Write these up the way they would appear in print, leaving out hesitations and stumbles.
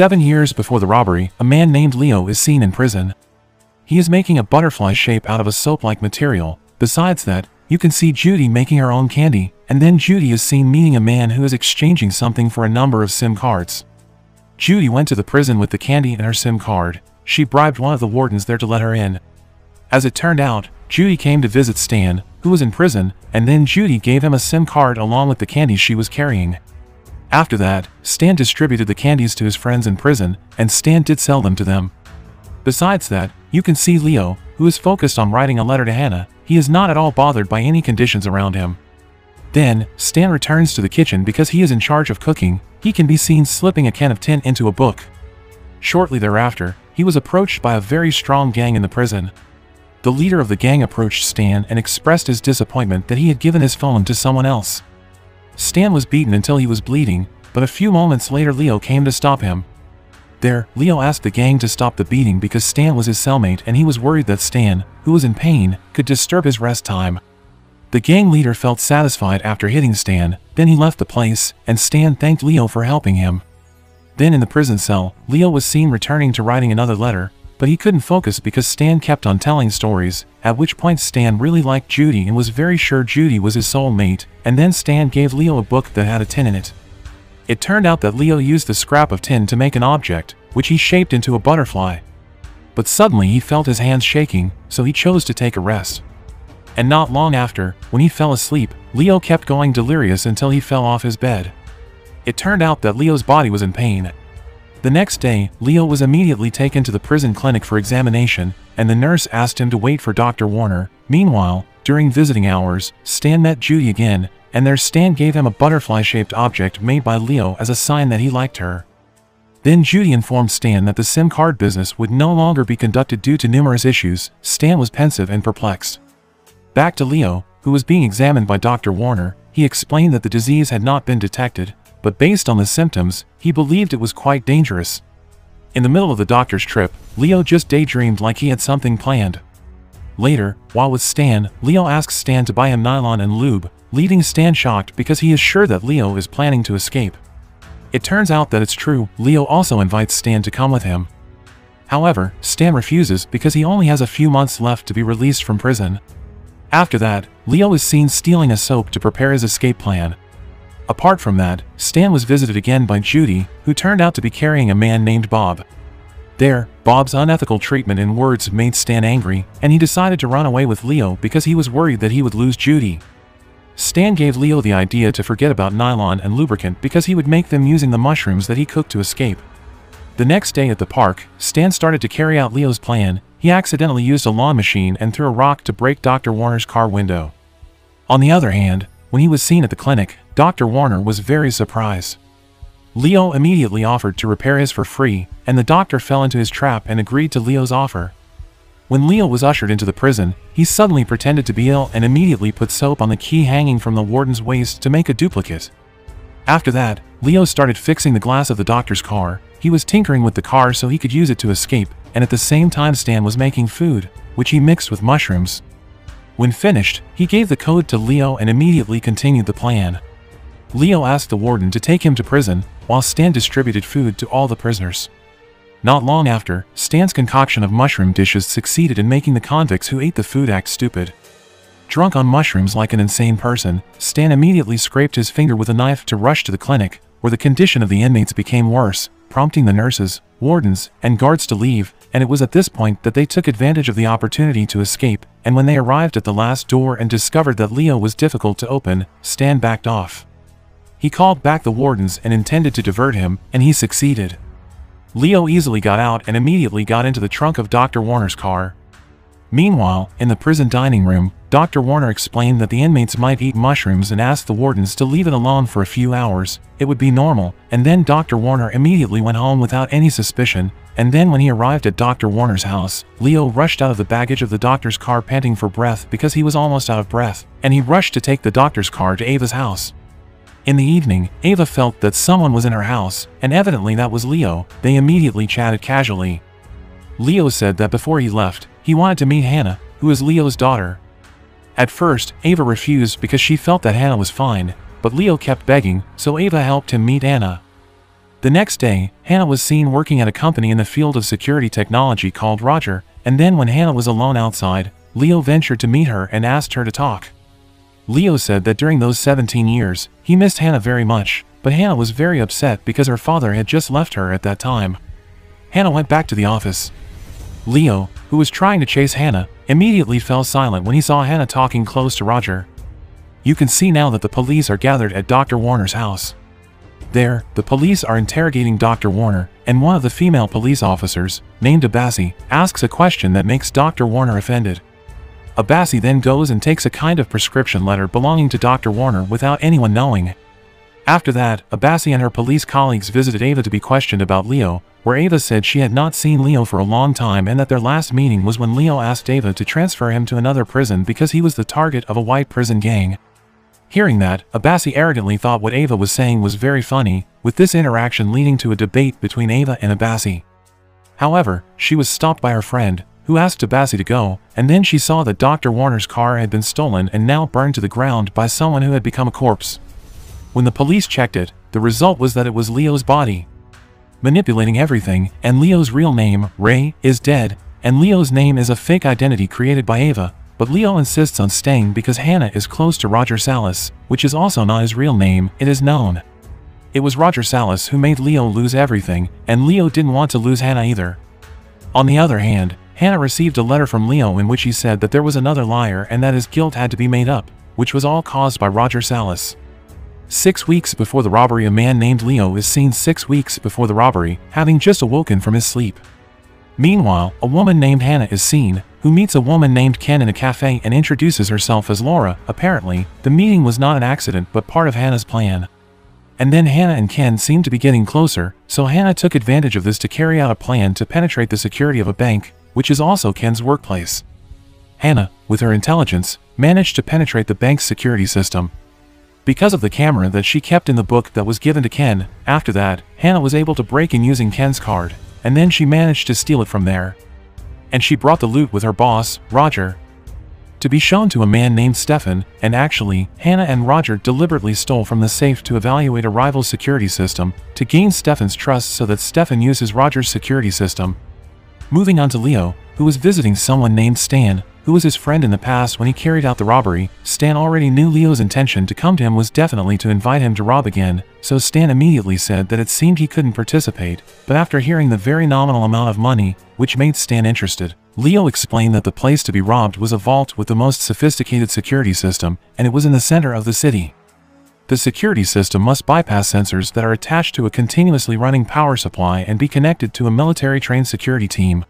7 years before the robbery, a man named Leo is seen in prison. He is making a butterfly shape out of a soap-like material. Besides that, you can see Judy making her own candy, and then Judy is seen meeting a man who is exchanging something for a number of SIM cards. Judy went to the prison with the candy and her SIM card. She bribed one of the wardens there to let her in. As it turned out, Judy came to visit Stan, who was in prison, and then Judy gave him a SIM card along with the candy she was carrying. After that, Stan distributed the candies to his friends in prison, and Stan did sell them to them. Besides that, you can see Leo, who is focused on writing a letter to Hannah. He is not at all bothered by any conditions around him. Then, Stan returns to the kitchen because he is in charge of cooking. He can be seen slipping a can of tin into a book. Shortly thereafter, he was approached by a very strong gang in the prison. The leader of the gang approached Stan and expressed his disappointment that he had given his phone to someone else. Stan was beaten until he was bleeding, but a few moments later Leo came to stop him. There, Leo asked the gang to stop the beating because Stan was his cellmate and he was worried that Stan, who was in pain, could disturb his rest time. The gang leader felt satisfied after hitting Stan, then he left the place, and Stan thanked Leo for helping him. Then in the prison cell, Leo was seen returning to writing another letter, but he couldn't focus because Stan kept on telling stories, at which point Stan really liked Judy and was very sure Judy was his soulmate, and then Stan gave Leo a book that had a tin in it. It turned out that Leo used the scrap of tin to make an object, which he shaped into a butterfly. But suddenly he felt his hands shaking, so he chose to take a rest. And not long after, when he fell asleep, Leo kept going delirious until he fell off his bed. It turned out that Leo's body was in pain. The next day, Leo was immediately taken to the prison clinic for examination, and the nurse asked him to wait for Dr. Warner. Meanwhile, during visiting hours, Stan met Judy again, and there Stan gave him a butterfly-shaped object made by Leo as a sign that he liked her. Then Judy informed Stan that the SIM card business would no longer be conducted due to numerous issues. Stan was pensive and perplexed. Back to Leo, who was being examined by Dr. Warner, he explained that the disease had not been detected, but based on the symptoms, he believed it was quite dangerous. In the middle of the doctor's trip, Leo just daydreamed like he had something planned. Later, while with Stan, Leo asks Stan to buy him nylon and lube, leaving Stan shocked because he is sure that Leo is planning to escape. It turns out that it's true. Leo also invites Stan to come with him. However, Stan refuses because he only has a few months left to be released from prison. After that, Leo is seen stealing a soap to prepare his escape plan. Apart from that, Stan was visited again by Judy, who turned out to be carrying a man named Bob. There, Bob's unethical treatment in words made Stan angry, and he decided to run away with Leo because he was worried that he would lose Judy. Stan gave Leo the idea to forget about nylon and lubricant because he would make them using the mushrooms that he cooked to escape. The next day at the park, Stan started to carry out Leo's plan. He accidentally used a lawn machine and threw a rock to break Dr. Warner's car window. On the other hand, when he was seen at the clinic, Dr. Warner was very surprised. Leo immediately offered to repair his for free, and the doctor fell into his trap and agreed to Leo's offer. When Leo was ushered into the prison, he suddenly pretended to be ill and immediately put soap on the key hanging from the warden's waist to make a duplicate. After that, Leo started fixing the glass of the doctor's car. He was tinkering with the car so he could use it to escape, and at the same time Stan was making food, which he mixed with mushrooms. When finished, he gave the code to Leo and immediately continued the plan. Leo asked the warden to take him to prison, while Stan distributed food to all the prisoners. Not long after, Stan's concoction of mushroom dishes succeeded in making the convicts who ate the food act stupid. Drunk on mushrooms like an insane person, Stan immediately scraped his finger with a knife to rush to the clinic, where the condition of the inmates became worse, prompting the nurses, wardens, and guards to leave, and it was at this point that they took advantage of the opportunity to escape, and when they arrived at the last door and discovered that Leo was difficult to open, Stan backed off. He called back the wardens and intended to divert him, and he succeeded. Leo easily got out and immediately got into the trunk of Dr. Warner's car. Meanwhile, in the prison dining room, Dr. Warner explained that the inmates might eat mushrooms and asked the wardens to leave it alone for a few hours, it would be normal, and then Dr. Warner immediately went home without any suspicion, and then when he arrived at Dr. Warner's house, Leo rushed out of the baggage of the doctor's car panting for breath because he was almost out of breath, and he rushed to take the doctor's car to Ava's house. In the evening, Ava felt that someone was in her house, and evidently that was Leo. They immediately chatted casually. Leo said that before he left, he wanted to meet Hannah, who is Leo's daughter. At first, Ava refused because she felt that Hannah was fine, but Leo kept begging, so Ava helped him meet Hannah. The next day, Hannah was seen working at a company in the field of security technology called Roger, and then when Hannah was alone outside, Leo ventured to meet her and asked her to talk. Leo said that during those 17 years, he missed Hannah very much, but Hannah was very upset because her father had just left her at that time. Hannah went back to the office. Leo, who was trying to chase Hannah, immediately fell silent when he saw Hannah talking close to Roger. You can see now that the police are gathered at Dr. Warner's house. There, the police are interrogating Dr. Warner, and one of the female police officers, named Abbasi, asks a question that makes Dr. Warner offended. Abbasi then goes and takes a kind of prescription letter belonging to Dr. Warner without anyone knowing. After that, Abbasi and her police colleagues visited Ava to be questioned about Leo, where Ava said she had not seen Leo for a long time and that their last meeting was when Leo asked Ava to transfer him to another prison because he was the target of a white prison gang. Hearing that, Abbasi arrogantly thought what Ava was saying was very funny, with this interaction leading to a debate between Ava and Abbasi. However, she was stopped by her friend, who asked Abbasi to go, and then she saw that Dr. Warner's car had been stolen and now burned to the ground by someone who had become a corpse. When the police checked it, the result was that it was Leo's body. Manipulating everything, and Leo's real name, Ray, is dead, and Leo's name is a fake identity created by Ava. But Leo insists on staying because Hannah is close to Roger Salas, which is also not his real name, it is known. It was Roger Salas who made Leo lose everything, and Leo didn't want to lose Hannah either. On the other hand, Hannah received a letter from Leo in which he said that there was another liar and that his guilt had to be made up, which was all caused by Roger Salas. 6 weeks before the robbery, a man named Leo is seen 6 weeks before the robbery, having just awoken from his sleep. Meanwhile, a woman named Hannah is seen, who meets a woman named Ken in a cafe and introduces herself as Laura. Apparently, the meeting was not an accident but part of Hannah's plan. And then Hannah and Ken seemed to be getting closer, so Hannah took advantage of this to carry out a plan to penetrate the security of a bank, which is also Ken's workplace. Hannah, with her intelligence, managed to penetrate the bank's security system. Because of the camera that she kept in the book that was given to Ken, after that, Hannah was able to break in using Ken's card, and then she managed to steal it from there. And she brought the loot with her boss, Roger, to be shown to a man named Stéphane, and actually, Hannah and Roger deliberately stole from the safe to evaluate a rival security system, to gain Stéphane's trust so that Stéphane uses Roger's security system. Moving on to Leo, who was visiting someone named Stan, who was his friend in the past when he carried out the robbery. Stan already knew Leo's intention to come to him was definitely to invite him to rob again, so Stan immediately said that it seemed he couldn't participate, but after hearing the very nominal amount of money, which made Stan interested, Leo explained that the place to be robbed was a vault with the most sophisticated security system, and it was in the center of the city. The security system must bypass sensors that are attached to a continuously running power supply and be connected to a military-trained security team.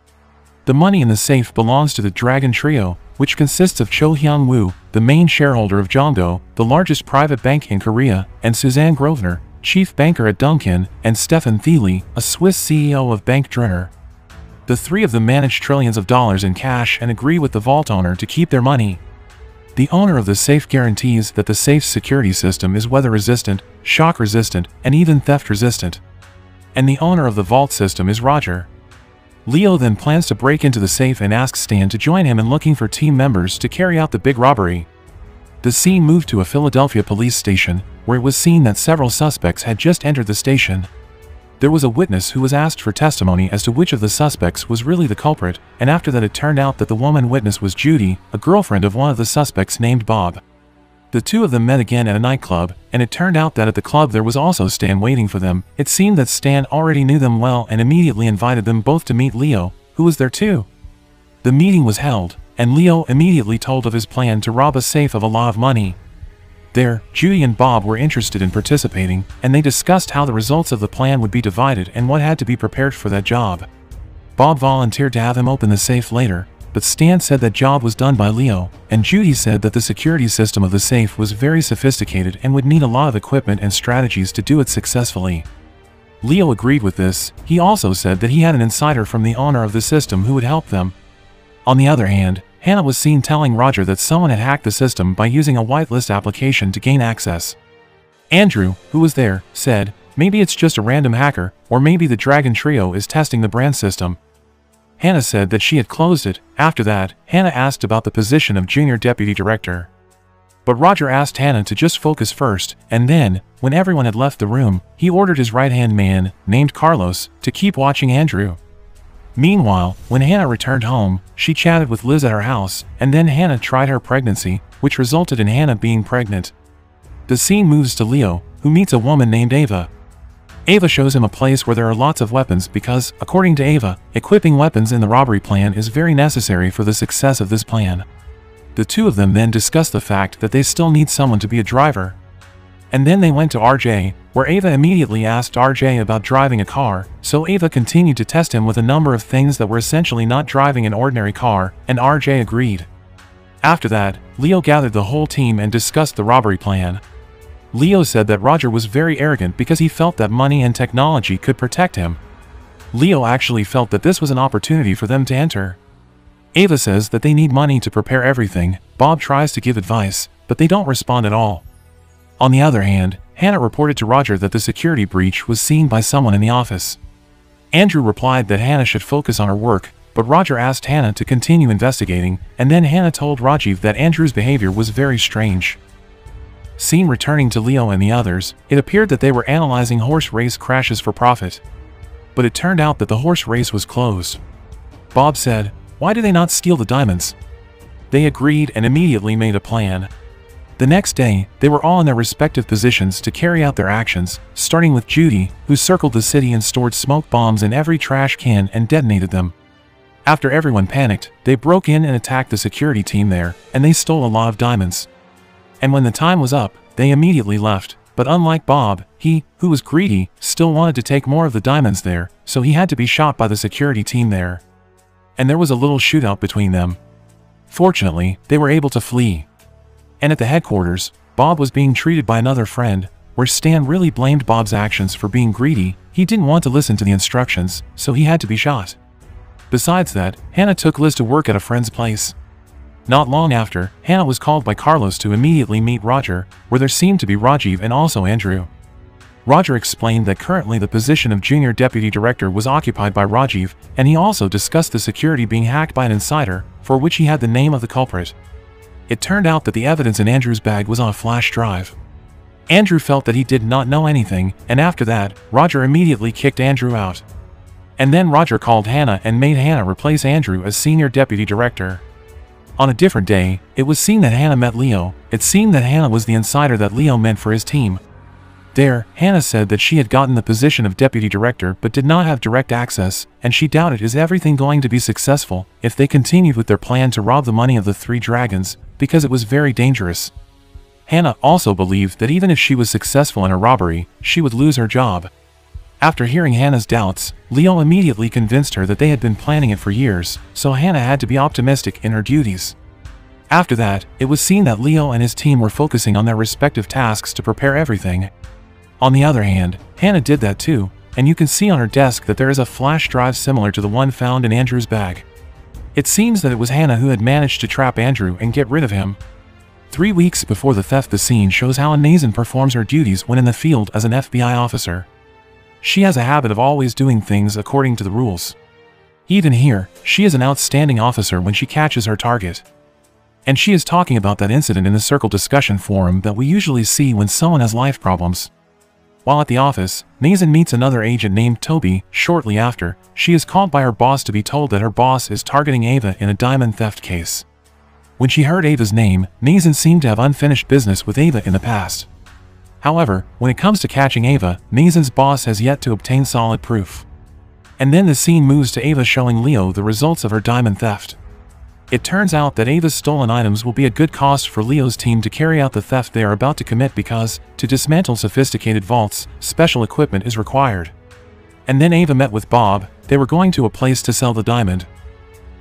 The money in the safe belongs to the Dragon Trio, which consists of Cho Hyun Woo, the main shareholder of Jongdo, the largest private bank in Korea, and Suzanne Grosvenor, chief banker at Dunkin, and Stéphane Thiele, a Swiss CEO of Bank Dresdner. The three of them manage trillions of dollars in cash and agree with the vault owner to keep their money. The owner of the safe guarantees that the safe's security system is weather-resistant, shock-resistant, and even theft-resistant. And the owner of the vault system is Roger. Leo then plans to break into the safe and asks Stan to join him in looking for team members to carry out the big robbery. The scene moved to a Philadelphia police station, where it was seen that several suspects had just entered the station. There was a witness who was asked for testimony as to which of the suspects was really the culprit, and after that it turned out that the woman witness was Judy, a girlfriend of one of the suspects named Bob. The two of them met again at a nightclub, and it turned out that at the club there was also Stan waiting for them. It seemed that Stan already knew them well and immediately invited them both to meet Leo, who was there too. The meeting was held, and Leo immediately told of his plan to rob a safe of a lot of money. There, Judy and Bob were interested in participating, and they discussed how the results of the plan would be divided and what had to be prepared for that job. Bob volunteered to have him open the safe later, but Stan said that job was done by Leo, and Judy said that the security system of the safe was very sophisticated and would need a lot of equipment and strategies to do it successfully. Leo agreed with this. He also said that he had an insider from the owner of the system who would help them. On the other hand, Hannah was seen telling Roger that someone had hacked the system by using a whitelist application to gain access. Andrew, who was there, said, "Maybe it's just a random hacker, or maybe the Dragon Trio is testing the brand system." Hannah said that she had closed it. After that, Hannah asked about the position of junior deputy director. But Roger asked Hannah to just focus first, and then, when everyone had left the room, he ordered his right-hand man, named Carlos, to keep watching Andrew. Meanwhile, when Hannah returned home, she chatted with Liz at her house, and then Hannah tried her pregnancy, which resulted in Hannah being pregnant. The scene moves to Leo, who meets a woman named Ava. Ava shows him a place where there are lots of weapons because, according to Ava, equipping weapons in the robbery plan is very necessary for the success of this plan. The two of them then discussed the fact that they still need someone to be a driver. And then they went to RJ, where Ava immediately asked RJ about driving a car, so Ava continued to test him with a number of things that were essentially not driving an ordinary car, and RJ agreed. After that, Leo gathered the whole team and discussed the robbery plan. Leo said that Roger was very arrogant because he felt that money and technology could protect him. Leo actually felt that this was an opportunity for them to enter. Ava says that they need money to prepare everything, Bob tries to give advice, but they don't respond at all. On the other hand, Hannah reported to Roger that the security breach was seen by someone in the office. Andrew replied that Hannah should focus on her work, but Roger asked Hannah to continue investigating, and then Hannah told Rajiv that Andrew's behavior was very strange. Seen returning to Leo and the others, it appeared that they were analyzing horse race crashes for profit. But it turned out that the horse race was closed. Bob said, "Why do they not steal the diamonds?" They agreed and immediately made a plan. The next day, they were all in their respective positions to carry out their actions, starting with Judy, who circled the city and stored smoke bombs in every trash can and detonated them. After everyone panicked, they broke in and attacked the security team there, and they stole a lot of diamonds. And when the time was up, they immediately left, but unlike Bob, he, who was greedy, still wanted to take more of the diamonds there, so he had to be shot by the security team there. And there was a little shootout between them. Fortunately, they were able to flee. And at the headquarters, Bob was being treated by another friend, where Stan really blamed Bob's actions for being greedy. He didn't want to listen to the instructions, so he had to be shot. Besides that, Hannah took Liz to work at a friend's place. Not long after, Hannah was called by Carlos to immediately meet Roger, where there seemed to be Rajiv and also Andrew. Roger explained that currently the position of junior deputy director was occupied by Rajiv, and he also discussed the security being hacked by an insider, for which he had the name of the culprit. It turned out that the evidence in Andrew's bag was on a flash drive. Andrew felt that he did not know anything, and after that, Roger immediately kicked Andrew out. And then Roger called Hannah and made Hannah replace Andrew as senior deputy director. On a different day, it was seen that Hannah met Leo. It seemed that Hannah was the insider that Leo meant for his team. There, Hannah said that she had gotten the position of deputy director but did not have direct access, and she doubted is everything going to be successful if they continued with their plan to rob the money of the three dragons, because it was very dangerous. Hannah also believed that even if she was successful in her robbery, she would lose her job. After hearing Hannah's doubts, Leo immediately convinced her that they had been planning it for years, so Hannah had to be optimistic in her duties. After that, it was seen that Leo and his team were focusing on their respective tasks to prepare everything. On the other hand, Hannah did that too, and you can see on her desk that there is a flash drive similar to the one found in Andrew's bag. It seems that it was Hannah who had managed to trap Andrew and get rid of him. 3 weeks before the theft, the scene shows how Nazan performs her duties when in the field as an FBI officer. She has a habit of always doing things according to the rules. Even here, she is an outstanding officer when she catches her target. And she is talking about that incident in the circle discussion forum that we usually see when someone has life problems. While at the office, Nazan meets another agent named Toby. Shortly after, she is called by her boss to be told that her boss is targeting Ava in a diamond theft case. When she heard Ava's name, Nazan seemed to have unfinished business with Ava in the past. However, when it comes to catching Ava, Nazan's boss has yet to obtain solid proof. And then the scene moves to Ava showing Leo the results of her diamond theft. It turns out that Ava's stolen items will be a good cost for Leo's team to carry out the theft they are about to commit because, to dismantle sophisticated vaults, special equipment is required. And then Ava met with Bob. They were going to a place to sell the diamond.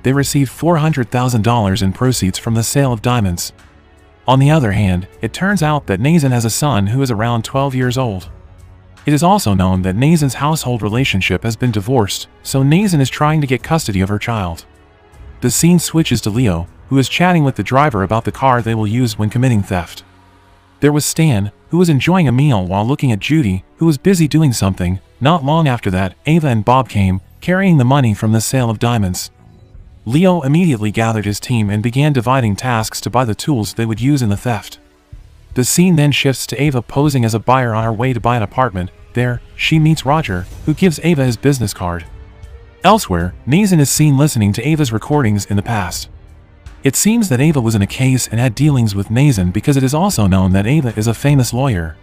They received $400,000 in proceeds from the sale of diamonds. On the other hand, it turns out that Nazan has a son who is around 12 years old. It is also known that Nazan's household relationship has been divorced, so Nazan is trying to get custody of her child. The scene switches to Leo, who is chatting with the driver about the car they will use when committing theft. There was Stan, who was enjoying a meal while looking at Judy, who was busy doing something. Not long after that, Ava and Bob came, carrying the money from the sale of diamonds. Leo immediately gathered his team and began dividing tasks to buy the tools they would use in the theft. The scene then shifts to Ava posing as a buyer on her way to buy an apartment. There, she meets Roger, who gives Ava his business card. Elsewhere, Nazan is seen listening to Ava's recordings in the past. It seems that Ava was in a case and had dealings with Nazan because it is also known that Ava is a famous lawyer.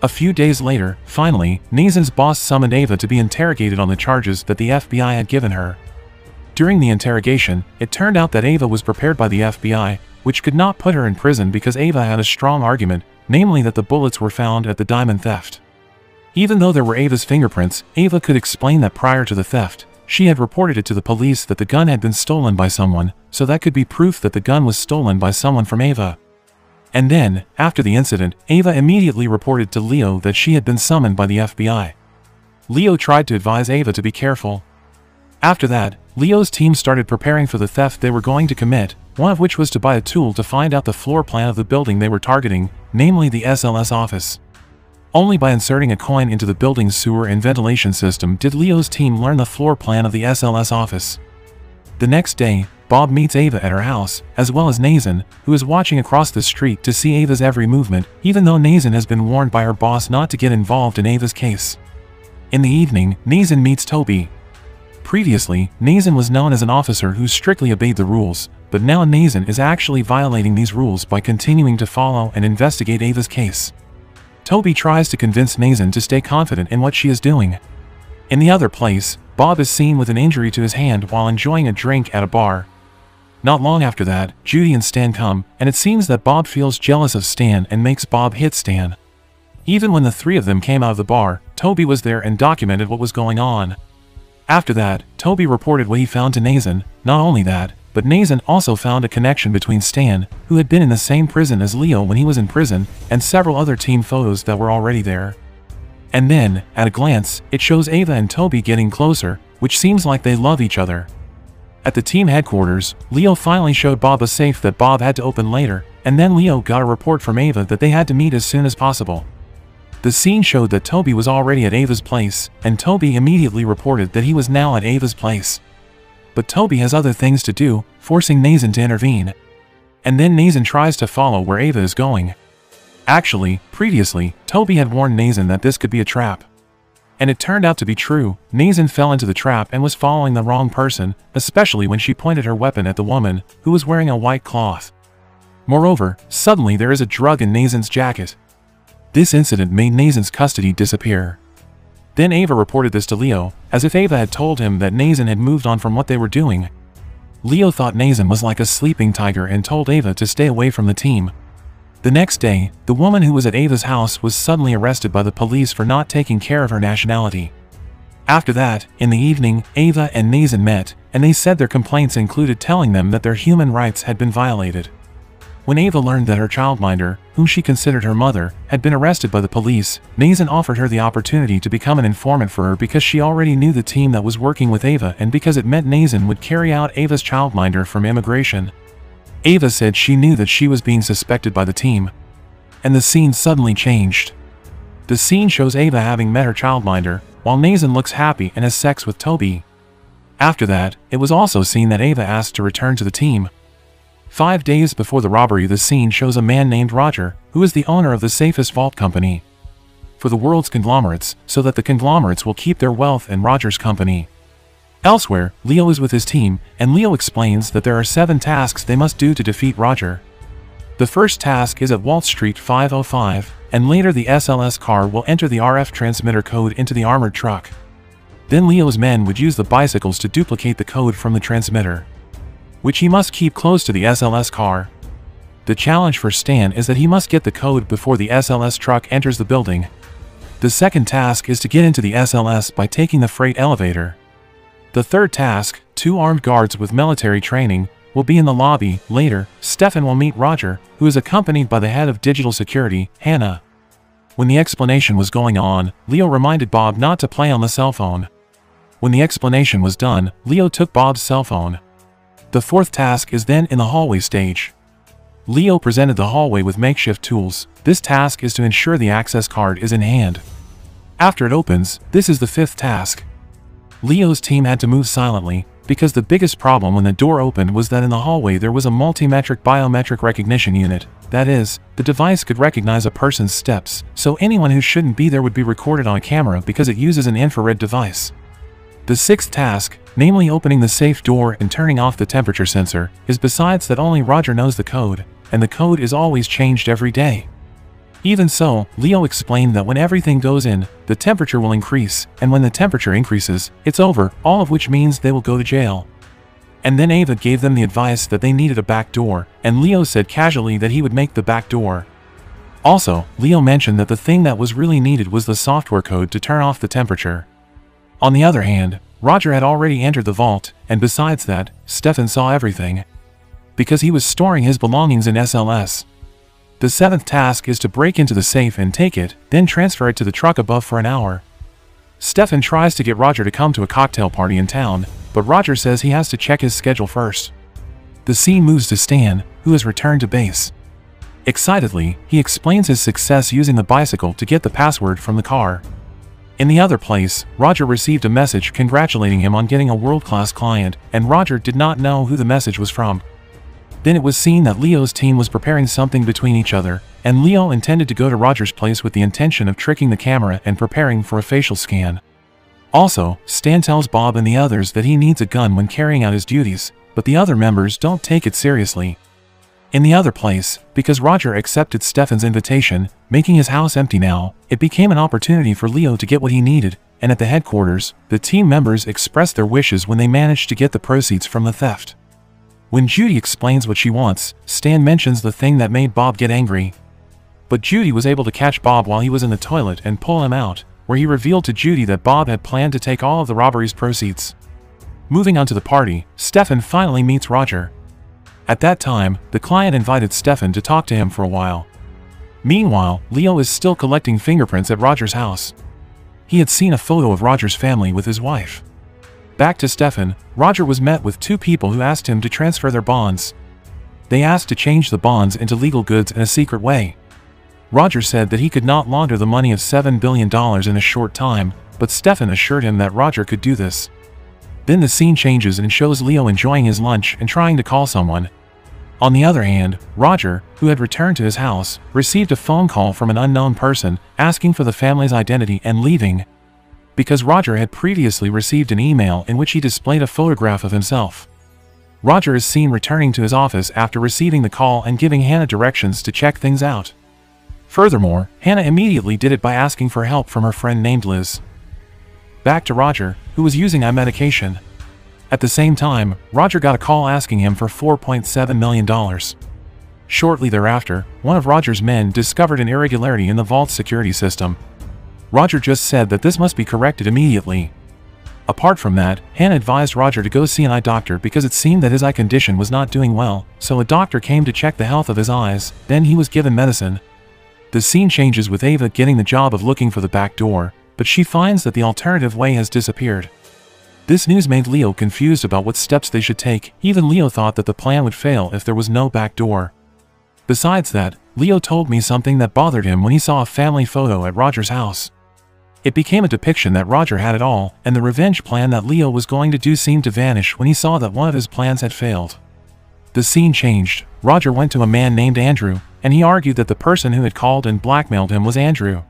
A few days later, finally, Nazan's boss summoned Ava to be interrogated on the charges that the FBI had given her. During the interrogation, it turned out that Ava was prepared by the FBI, which could not put her in prison because Ava had a strong argument, namely that the bullets were found at the diamond theft. Even though there were Ava's fingerprints, Ava could explain that prior to the theft, she had reported it to the police that the gun had been stolen by someone, so that could be proof that the gun was stolen by someone from Ava. And then, after the incident, Ava immediately reported to Leo that she had been summoned by the FBI. Leo tried to advise Ava to be careful. After that, Leo's team started preparing for the theft they were going to commit, one of which was to buy a tool to find out the floor plan of the building they were targeting, namely the SLS office. Only by inserting a coin into the building's sewer and ventilation system did Leo's team learn the floor plan of the SLS office. The next day, Bob meets Ava at her house, as well as Nazan, who is watching across the street to see Ava's every movement, even though Nazan has been warned by her boss not to get involved in Ava's case. In the evening, Nazan meets Toby. Previously, Nazan was known as an officer who strictly obeyed the rules, but now Nazan is actually violating these rules by continuing to follow and investigate Ava's case. Toby tries to convince Nazan to stay confident in what she is doing. In the other place, Bob is seen with an injury to his hand while enjoying a drink at a bar. Not long after that, Judy and Stan come, and it seems that Bob feels jealous of Stan and makes Bob hit Stan. Even when the three of them came out of the bar, Toby was there and documented what was going on. After that, Toby reported what he found to Nazan. Not only that, but Nazan also found a connection between Stan, who had been in the same prison as Leo when he was in prison, and several other team photos that were already there. And then, at a glance, it shows Ava and Toby getting closer, which seems like they love each other. At the team headquarters, Leo finally showed Bob a safe that Bob had to open later, and then Leo got a report from Ava that they had to meet as soon as possible. The scene showed that Toby was already at Ava's place, and Toby immediately reported that he was now at Ava's place. But Toby has other things to do, forcing Nazan to intervene. And then Nazan tries to follow where Ava is going. Actually, previously, Toby had warned Nazan that this could be a trap. And it turned out to be true. Nazan fell into the trap and was following the wrong person, especially when she pointed her weapon at the woman, who was wearing a white cloth. Moreover, suddenly there is a drug in Nazan's jacket. This incident made Nazan's custody disappear. Then Ava reported this to Leo, as if Ava had told him that Nazan had moved on from what they were doing. Leo thought Nazan was like a sleeping tiger and told Ava to stay away from the team. The next day, the woman who was at Ava's house was suddenly arrested by the police for not taking care of her nationality. After that, in the evening, Ava and Nazan met, and they said their complaints included telling them that their human rights had been violated. When Ava learned that her childminder, whom she considered her mother, had been arrested by the police, Nazan offered her the opportunity to become an informant for her because she already knew the team that was working with Ava and because it meant Nazan would carry out Ava's childminder from immigration. Ava said she knew that she was being suspected by the team. And the scene suddenly changed. The scene shows Ava having met her childminder, while Nazan looks happy and has sex with Toby. After that, it was also seen that Ava asked to return to the team. 5 days before the robbery, the scene shows a man named Roger, who is the owner of the safest vault company for the world's conglomerates, so that the conglomerates will keep their wealth in Roger's company. Elsewhere, Leo is with his team, and Leo explains that there are 7 tasks they must do to defeat Roger. The first task is at Wall Street 505, and later the SLS car will enter the RF transmitter code into the armored truck. Then Leo's men would use the bicycles to duplicate the code from the transmitter, which he must keep close to the SLS car. The challenge for Stan is that he must get the code before the SLS truck enters the building. The second task is to get into the SLS by taking the freight elevator. The third task, 2 armed guards with military training, will be in the lobby. Later, Stéphane will meet Roger, who is accompanied by the head of digital security, Hannah. When the explanation was going on, Leo reminded Bob not to play on the cell phone. When the explanation was done, Leo took Bob's cell phone. The fourth task is then in the hallway stage. Leo presented the hallway with makeshift tools. This task is to ensure the access card is in hand. After it opens, this is the 5th task. Leo's team had to move silently, because the biggest problem when the door opened was that in the hallway there was a multimetric biometric recognition unit. That is, the device could recognize a person's steps, so anyone who shouldn't be there would be recorded on camera because it uses an infrared device. The sixth task, namely opening the safe door and turning off the temperature sensor, is besides that only Roger knows the code, and the code is always changed every day. Even so, Leo explained that when everything goes in, the temperature will increase, and when the temperature increases, it's over, all of which means they will go to jail. And then Ava gave them the advice that they needed a back door, and Leo said casually that he would make the back door. Also, Leo mentioned that the thing that was really needed was the software code to turn off the temperature. On the other hand, Roger had already entered the vault, and besides that, Stéphane saw everything, because he was storing his belongings in SLS. The seventh task is to break into the safe and take it, then transfer it to the truck above for an hour. Stéphane tries to get Roger to come to a cocktail party in town, but Roger says he has to check his schedule first. The scene moves to Stan, who has returned to base. Excitedly, he explains his success using the bicycle to get the password from the car. In the other place, Roger received a message congratulating him on getting a world-class client, and Roger did not know who the message was from. Then it was seen that Leo's team was preparing something between each other, and Leo intended to go to Roger's place with the intention of tricking the camera and preparing for a facial scan. Also, Stan tells Bob and the others that he needs a gun when carrying out his duties, but the other members don't take it seriously. In the other place, because Roger accepted Stéphane's invitation, making his house empty now, it became an opportunity for Leo to get what he needed, and at the headquarters, the team members expressed their wishes when they managed to get the proceeds from the theft. When Judy explains what she wants, Stan mentions the thing that made Bob get angry. But Judy was able to catch Bob while he was in the toilet and pull him out, where he revealed to Judy that Bob had planned to take all of the robbery's proceeds. Moving on to the party, Stéphane finally meets Roger. At that time, the client invited Stéphane to talk to him for a while. Meanwhile, Leo is still collecting fingerprints at Roger's house. He had seen a photo of Roger's family with his wife. Back to Stéphane, Roger was met with two people who asked him to transfer their bonds. They asked to change the bonds into legal goods in a secret way. Roger said that he could not launder the money of $7 billion in a short time, but Stéphane assured him that Roger could do this. Then the scene changes and shows Leo enjoying his lunch and trying to call someone. On the other hand, Roger, who had returned to his house, received a phone call from an unknown person, asking for the family's identity and leaving, because Roger had previously received an email in which he displayed a photograph of himself. Roger is seen returning to his office after receiving the call and giving Hannah directions to check things out. Furthermore, Hannah immediately did it by asking for help from her friend named Liz. Back to Roger, who was using eye medication. At the same time, Roger got a call asking him for $4.7 million. Shortly thereafter, one of Roger's men discovered an irregularity in the vault's security system. Roger just said that this must be corrected immediately. Apart from that, Hannah advised Roger to go see an eye doctor because it seemed that his eye condition was not doing well, so a doctor came to check the health of his eyes, then he was given medicine. The scene changes with Ava getting the job of looking for the back door, but she finds that the alternative way has disappeared. This news made Leo confused about what steps they should take, even Leo thought that the plan would fail if there was no back door. Besides that, Leo told me something that bothered him when he saw a family photo at Roger's house. It became a depiction that Roger had it all, and the revenge plan that Leo was going to do seemed to vanish when he saw that one of his plans had failed. The scene changed, Roger went to a man named Andrew, and he argued that the person who had called and blackmailed him was Andrew.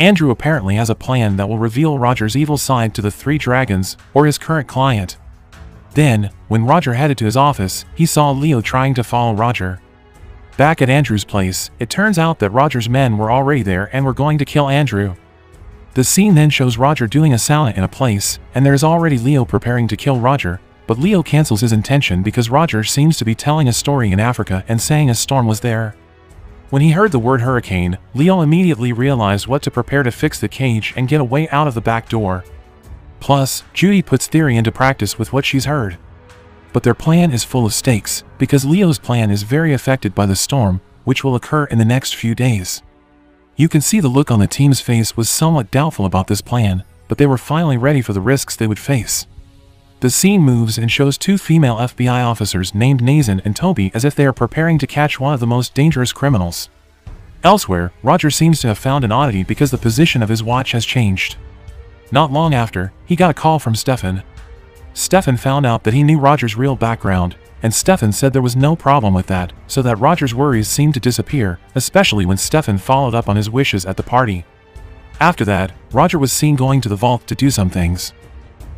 Andrew apparently has a plan that will reveal Roger's evil side to the three dragons, or his current client. Then, when Roger headed to his office, he saw Leo trying to follow Roger. Back at Andrew's place, it turns out that Roger's men were already there and were going to kill Andrew. The scene then shows Roger doing a sauna in a place, and there is already Leo preparing to kill Roger, but Leo cancels his intention because Roger seems to be telling a story in Africa and saying a storm was there. When he heard the word hurricane, Leo immediately realized what to prepare to fix the cage and get away out of the back door. Plus, Judy puts theory into practice with what she's heard. But their plan is full of stakes, because Leo's plan is very affected by the storm, which will occur in the next few days. You can see the look on the team's face was somewhat doubtful about this plan, but they were finally ready for the risks they would face. The scene moves and shows two female FBI officers named Nazan and Toby as if they are preparing to catch one of the most dangerous criminals. Elsewhere, Roger seems to have found an oddity because the position of his watch has changed. Not long after, he got a call from Stéphane. Stéphane found out that he knew Roger's real background, and Stéphane said there was no problem with that, so that Roger's worries seemed to disappear, especially when Stéphane followed up on his wishes at the party. After that, Roger was seen going to the vault to do some things.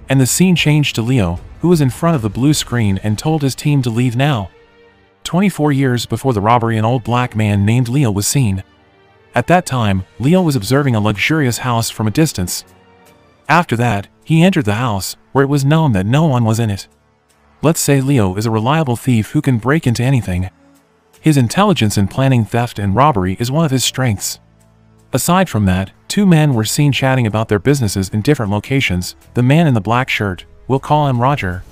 And the scene changed to Leo, who was in front of the blue screen and told his team to leave now. 24 years before the robbery, an old black man named Leo was seen. At that time, Leo was observing a luxurious house from a distance. After that, he entered the house, where it was known that no one was in it. Let's say Leo is a reliable thief who can break into anything. His intelligence in planning theft and robbery is one of his strengths. Aside from that, two men were seen chatting about their businesses in different locations. The man in the black shirt, we'll call him Roger.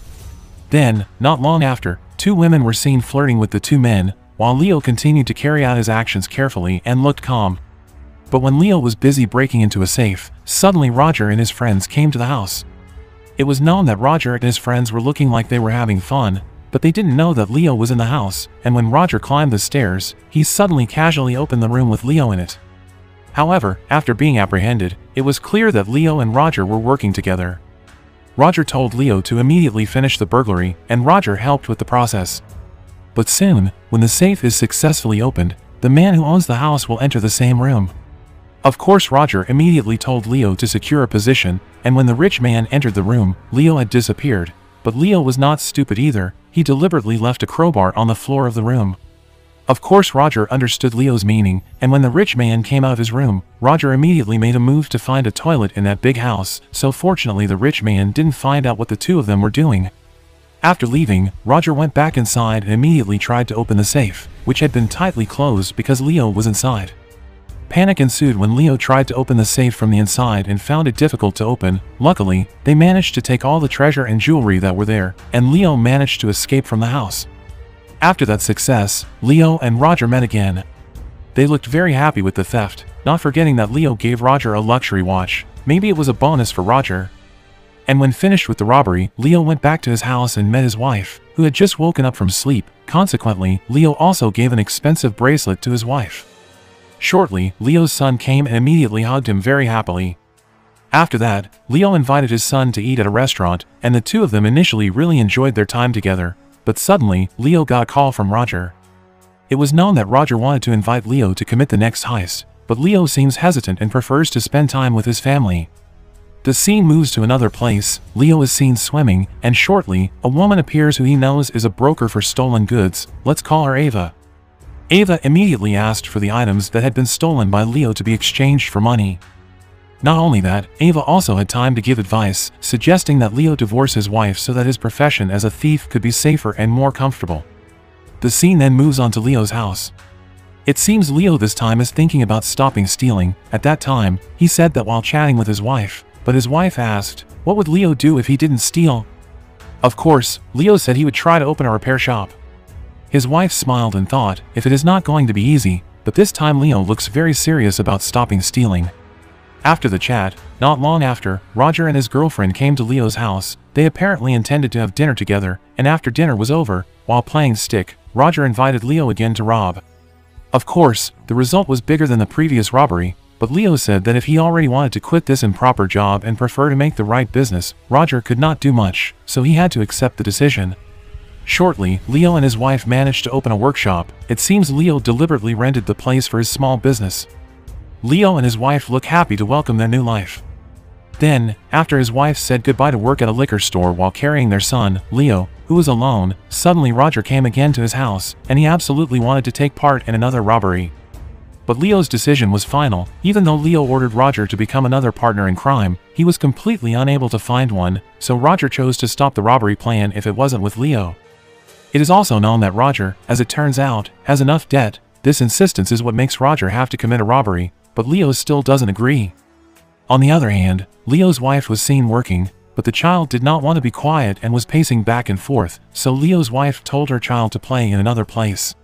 Then, not long after, two women were seen flirting with the two men, while Leo continued to carry out his actions carefully and looked calm. But when Leo was busy breaking into a safe, suddenly Roger and his friends came to the house. It was known that Roger and his friends were looking like they were having fun, but they didn't know that Leo was in the house, and when Roger climbed the stairs, he suddenly casually opened the room with Leo in it. However, after being apprehended, it was clear that Leo and Roger were working together. Roger told Leo to immediately finish the burglary, and Roger helped with the process. But soon, when the safe is successfully opened, the man who owns the house will enter the same room. Of course, Roger immediately told Leo to secure a position, and when the rich man entered the room, Leo had disappeared. But Leo was not stupid either, he deliberately left a crowbar on the floor of the room. Of course, Roger understood Leo's meaning, and when the rich man came out of his room, Roger immediately made a move to find a toilet in that big house, so fortunately the rich man didn't find out what the two of them were doing. After leaving, Roger went back inside and immediately tried to open the safe, which had been tightly closed because Leo was inside. Panic ensued when Leo tried to open the safe from the inside and found it difficult to open. Luckily, they managed to take all the treasure and jewelry that were there, and Leo managed to escape from the house. After that success, Leo and Roger met again. They looked very happy with the theft, not forgetting that Leo gave Roger a luxury watch. Maybe it was a bonus for Roger. And when finished with the robbery, Leo went back to his house and met his wife, who had just woken up from sleep. Consequently, Leo also gave an expensive bracelet to his wife. Shortly, Leo's son came and immediately hugged him very happily. After that, Leo invited his son to eat at a restaurant, and the two of them initially really enjoyed their time together. But suddenly, Leo got a call from Roger. It was known that Roger wanted to invite Leo to commit the next heist, but Leo seems hesitant and prefers to spend time with his family. The scene moves to another place, Leo is seen swimming, and shortly, a woman appears who he knows is a broker for stolen goods. Let's call her Ava. Ava immediately asked for the items that had been stolen by Leo to be exchanged for money. Not only that, Ava also had time to give advice, suggesting that Leo divorce his wife so that his profession as a thief could be safer and more comfortable. The scene then moves on to Leo's house. It seems Leo this time is thinking about stopping stealing. At that time, he said that while chatting with his wife, but his wife asked, what would Leo do if he didn't steal? Of course, Leo said he would try to open a repair shop. His wife smiled and thought, if it is not going to be easy, but this time Leo looks very serious about stopping stealing. After the chat, not long after, Roger and his girlfriend came to Leo's house. They apparently intended to have dinner together, and after dinner was over, while playing stick, Roger invited Leo again to rob. Of course, the result was bigger than the previous robbery, but Leo said that if he already wanted to quit this improper job and prefer to make the right business, Roger could not do much, so he had to accept the decision. Shortly, Leo and his wife managed to open a workshop. It seems Leo deliberately rented the place for his small business. Leo and his wife look happy to welcome their new life. Then, after his wife said goodbye to work at a liquor store while carrying their son, Leo, who was alone, suddenly Roger came again to his house, and he absolutely wanted to take part in another robbery. But Leo's decision was final. Even though Leo ordered Roger to become another partner in crime, he was completely unable to find one, so Roger chose to stop the robbery plan if it wasn't with Leo. It is also known that Roger, as it turns out, has enough debt. This insistence is what makes Roger have to commit a robbery. But Leo still doesn't agree. On the other hand, Leo's wife was seen working, but the child did not want to be quiet and was pacing back and forth, so Leo's wife told her child to play in another place.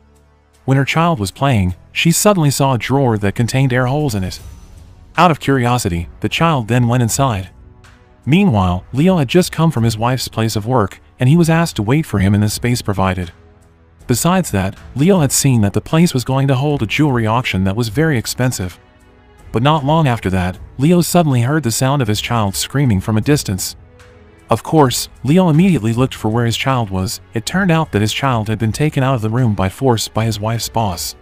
When her child was playing, she suddenly saw a drawer that contained air holes in it. Out of curiosity, the child then went inside. Meanwhile, Leo had just come from his wife's place of work, and he was asked to wait for him in the space provided. Besides that, Leo had seen that the place was going to hold a jewelry auction that was very expensive. But not long after that, Leo suddenly heard the sound of his child screaming from a distance. Of course, Leo immediately looked for where his child was. It turned out that his child had been taken out of the room by force by his wife's boss.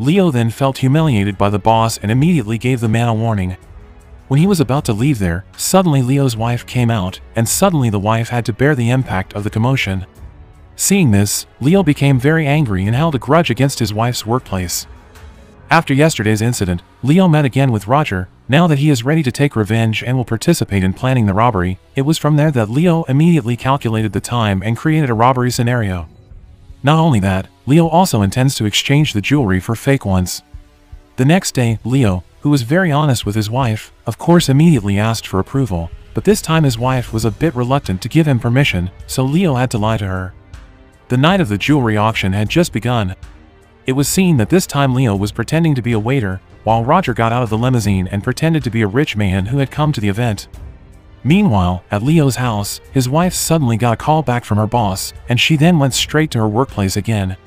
Leo then felt humiliated by the boss and immediately gave the man a warning. When he was about to leave there, suddenly Leo's wife came out, and suddenly the wife had to bear the impact of the commotion. Seeing this, Leo became very angry and held a grudge against his wife's workplace. After yesterday's incident, Leo met again with Roger. Now that he is ready to take revenge and will participate in planning the robbery, it was from there that Leo immediately calculated the time and created a robbery scenario. Not only that, Leo also intends to exchange the jewelry for fake ones. The next day, Leo, who was very honest with his wife, of course immediately asked for approval, but this time his wife was a bit reluctant to give him permission, so Leo had to lie to her. The night of the jewelry auction had just begun. It was seen that this time Leo was pretending to be a waiter, while Roger got out of the limousine and pretended to be a rich man who had come to the event. Meanwhile, at Leo's house, his wife suddenly got a call back from her boss, and she then went straight to her workplace again.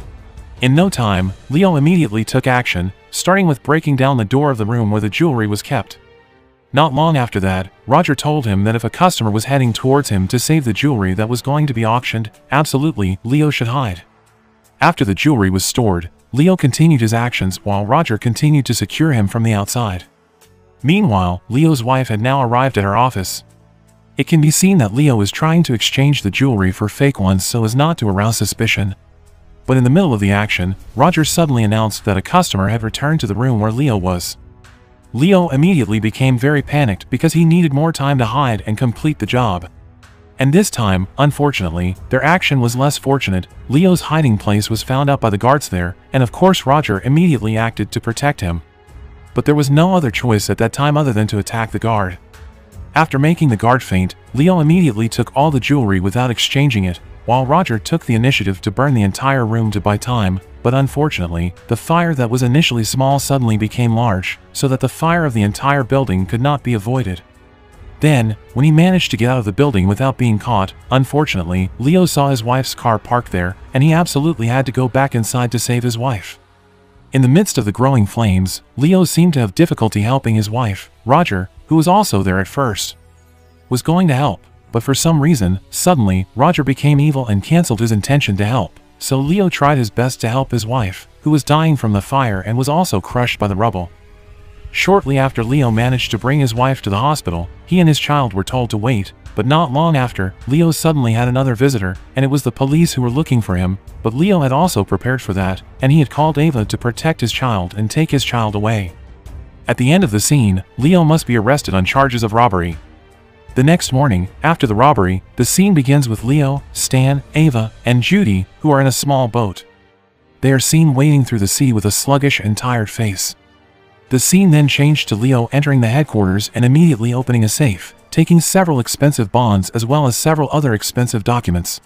In no time, Leo immediately took action, starting with breaking down the door of the room where the jewelry was kept. Not long after that, Roger told him that if a customer was heading towards him to save the jewelry that was going to be auctioned, absolutely, Leo should hide. After the jewelry was stored, Leo continued his actions while Roger continued to secure him from the outside. Meanwhile, Leo's wife had now arrived at her office. It can be seen that Leo is trying to exchange the jewelry for fake ones so as not to arouse suspicion. But in the middle of the action, Roger suddenly announced that a customer had returned to the room where Leo was. Leo immediately became very panicked because he needed more time to hide and complete the job. And this time, unfortunately, their action was less fortunate. Leo's hiding place was found out by the guards there, and of course Roger immediately acted to protect him. But there was no other choice at that time other than to attack the guard. After making the guard faint, Leo immediately took all the jewelry without exchanging it, while Roger took the initiative to burn the entire room to buy time, but unfortunately, the fire that was initially small suddenly became large, so that the fire of the entire building could not be avoided. Then, when he managed to get out of the building without being caught, unfortunately, Leo saw his wife's car parked there, and he absolutely had to go back inside to save his wife. In the midst of the growing flames, Leo seemed to have difficulty helping his wife. Roger, who was also there at first, was going to help, but for some reason, suddenly, Roger became evil and cancelled his intention to help. So Leo tried his best to help his wife, who was dying from the fire and was also crushed by the rubble. Shortly after Leo managed to bring his wife to the hospital, he and his child were told to wait, but not long after, Leo suddenly had another visitor, and it was the police who were looking for him, but Leo had also prepared for that, and he had called Ava to protect his child and take his child away. At the end of the scene, Leo must be arrested on charges of robbery. The next morning, after the robbery, the scene begins with Leo, Stan, Ava, and Judy, who are in a small boat. They are seen wading through the sea with a sluggish and tired face. The scene then changed to Leo entering the headquarters and immediately opening a safe, taking several expensive bonds as well as several other expensive documents.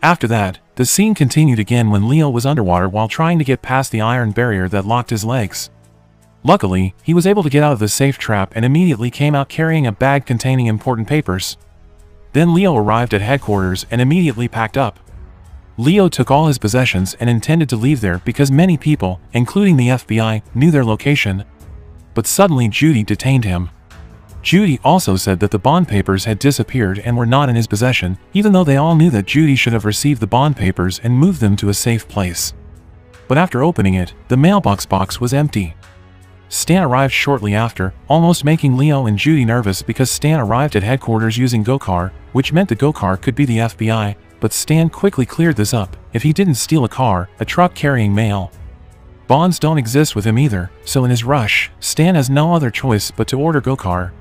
After that, the scene continued again when Leo was underwater while trying to get past the iron barrier that locked his legs. Luckily, he was able to get out of the safe trap and immediately came out carrying a bag containing important papers. Then Leo arrived at headquarters and immediately packed up. Leo took all his possessions and intended to leave there because many people, including the FBI, knew their location. But suddenly Judy detained him. Judy also said that the bond papers had disappeared and were not in his possession, even though they all knew that Judy should have received the bond papers and moved them to a safe place. But after opening it, the mailbox box was empty. Stan arrived shortly after, almost making Leo and Judy nervous because Stan arrived at headquarters using go-car, which meant the go-car could be the FBI, but Stan quickly cleared this up. If he didn't steal a car, a truck carrying mail, bonds don't exist with him either, so in his rush, Stan has no other choice but to order go-car.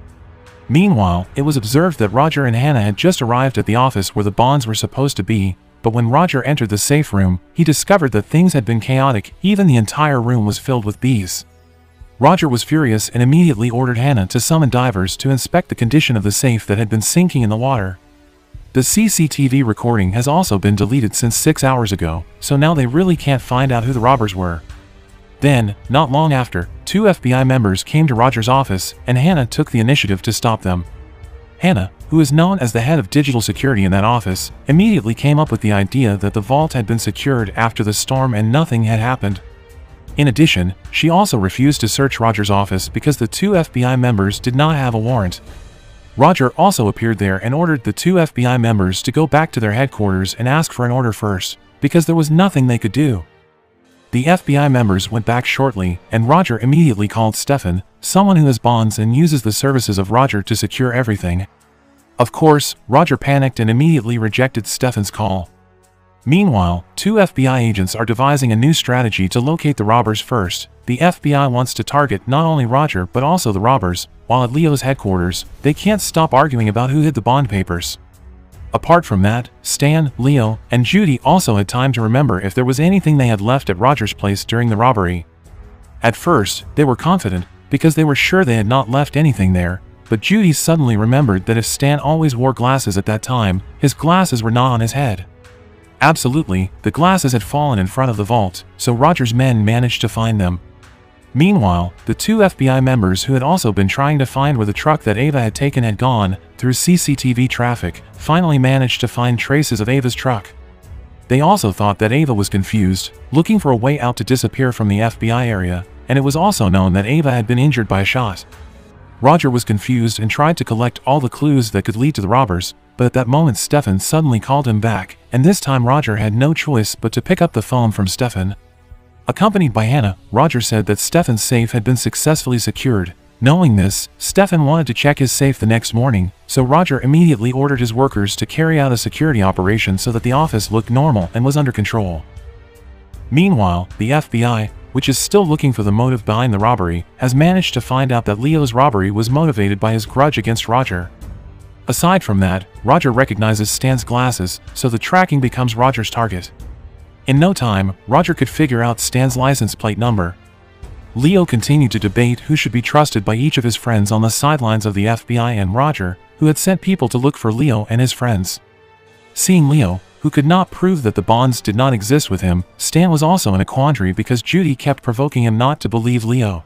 Meanwhile, it was observed that Roger and Hannah had just arrived at the office where the bonds were supposed to be, but when Roger entered the safe room, he discovered that things had been chaotic, even the entire room was filled with bees. Roger was furious and immediately ordered Hannah to summon divers to inspect the condition of the safe that had been sinking in the water. The CCTV recording has also been deleted since 6 hours ago, so now they really can't find out who the robbers were. Then, not long after, two FBI members came to Roger's office, and Hannah took the initiative to stop them. Hannah, who is known as the head of digital security in that office, immediately came up with the idea that the vault had been secured after the storm and nothing had happened. In addition, she also refused to search Roger's office because the two FBI members did not have a warrant. Roger also appeared there and ordered the two FBI members to go back to their headquarters and ask for an order first, because there was nothing they could do. The FBI members went back shortly, and Roger immediately called Stéphane, someone who has bonds and uses the services of Roger to secure everything. Of course, Roger panicked and immediately rejected Stéphane's call. Meanwhile, two FBI agents are devising a new strategy to locate the robbers first. The FBI wants to target not only Roger but also the robbers. While at Leo's headquarters, they can't stop arguing about who hid the bond papers. Apart from that, Stan, Leo, and Judy also had time to remember if there was anything they had left at Roger's place during the robbery. At first, they were confident, because they were sure they had not left anything there, but Judy suddenly remembered that if Stan always wore glasses at that time, his glasses were not on his head. Absolutely, the glasses had fallen in front of the vault, so Roger's men managed to find them. Meanwhile, the two FBI members who had also been trying to find where the truck that Ava had taken had gone, through CCTV traffic, finally managed to find traces of Ava's truck. They also thought that Ava was confused, looking for a way out to disappear from the FBI area, and it was also known that Ava had been injured by a shot. Roger was confused and tried to collect all the clues that could lead to the robbers, but at that moment Stéphane suddenly called him back, and this time Roger had no choice but to pick up the phone from Stéphane. Accompanied by Hannah, Roger said that Stéphane's safe had been successfully secured. Knowing this, Stéphane wanted to check his safe the next morning, so Roger immediately ordered his workers to carry out a security operation so that the office looked normal and was under control. Meanwhile, the FBI, which is still looking for the motive behind the robbery, has managed to find out that Leo's robbery was motivated by his grudge against Roger. Aside from that, Roger recognizes Stan's glasses, so the tracking becomes Roger's target. In no time, Roger could figure out Stan's license plate number. Leo continued to debate who should be trusted by each of his friends on the sidelines of the FBI and Roger, who had sent people to look for Leo and his friends. Seeing Leo, who could not prove that the bonds did not exist with him, Stan was also in a quandary because Judy kept provoking him not to believe Leo.